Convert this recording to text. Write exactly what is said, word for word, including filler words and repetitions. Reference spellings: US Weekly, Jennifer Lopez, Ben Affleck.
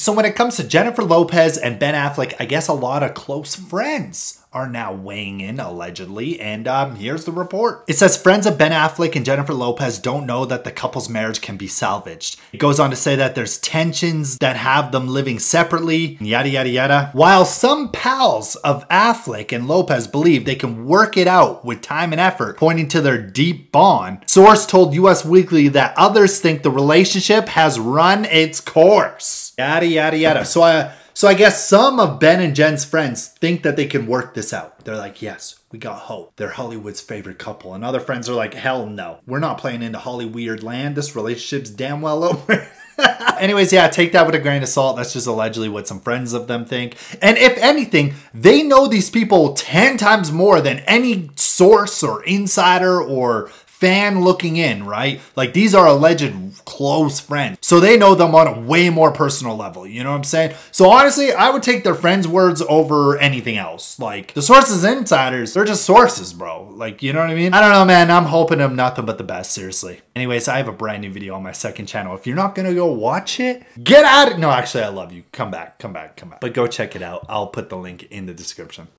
So when it comes to Jennifer Lopez and Ben Affleck, I guess a lot of close friends are now weighing in, allegedly, and um, here's the report. It says friends of Ben Affleck and Jennifer Lopez don't know that the couple's marriage can be salvaged. It goes on to say that there's tensions that have them living separately, yada, yada, yada. While some pals of Affleck and Lopez believe they can work it out with time and effort, pointing to their deep bond, source told U S Weekly that others think the relationship has run its course. Yada, yada, yada. So I, so I guess some of Ben and Jen's friends think that they can work this out. They're like, yes, we got hope. They're Hollywood's favorite couple. And other friends are like, hell no. We're not playing into Hollyweird land. This relationship's damn well over. Anyways, yeah, take that with a grain of salt. That's just allegedly what some friends of them think. And if anything, they know these people ten times more than any source or insider or fan looking in, right? Like, these are alleged close friends. So they know them on a way more personal level. You know what I'm saying? So honestly, I would take their friends' words over anything else. Like, the sources, insiders, they're just sources, bro. Like, you know what I mean? I don't know, man. I'm hoping them nothing but the best, seriously. Anyways, I have a brand new video on my second channel. If you're not gonna go watch it, get out of it. No, actually, I love you. Come back, come back, come back. But go check it out. I'll put the link in the description.